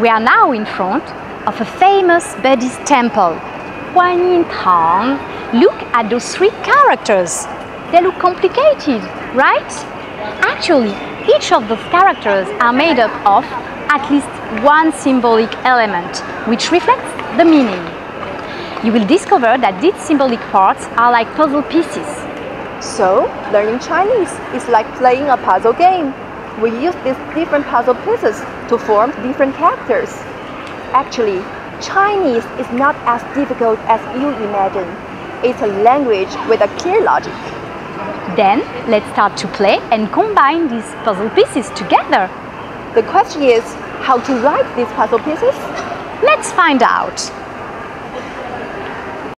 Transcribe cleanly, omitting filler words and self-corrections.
We are now in front of a famous Buddhist temple, Guanyin Tang. Look at those three characters. They look complicated, right? Actually, each of those characters are made up of at least one symbolic element, which reflects the meaning. You will discover that these symbolic parts are like puzzle pieces. So, learning Chinese is like playing a puzzle game. We use these different puzzle pieces to form different characters. Actually, Chinese is not as difficult as you imagine. It's a language with a clear logic. Then, let's start to play and combine these puzzle pieces together. The question is, how to write these puzzle pieces? Let's find out.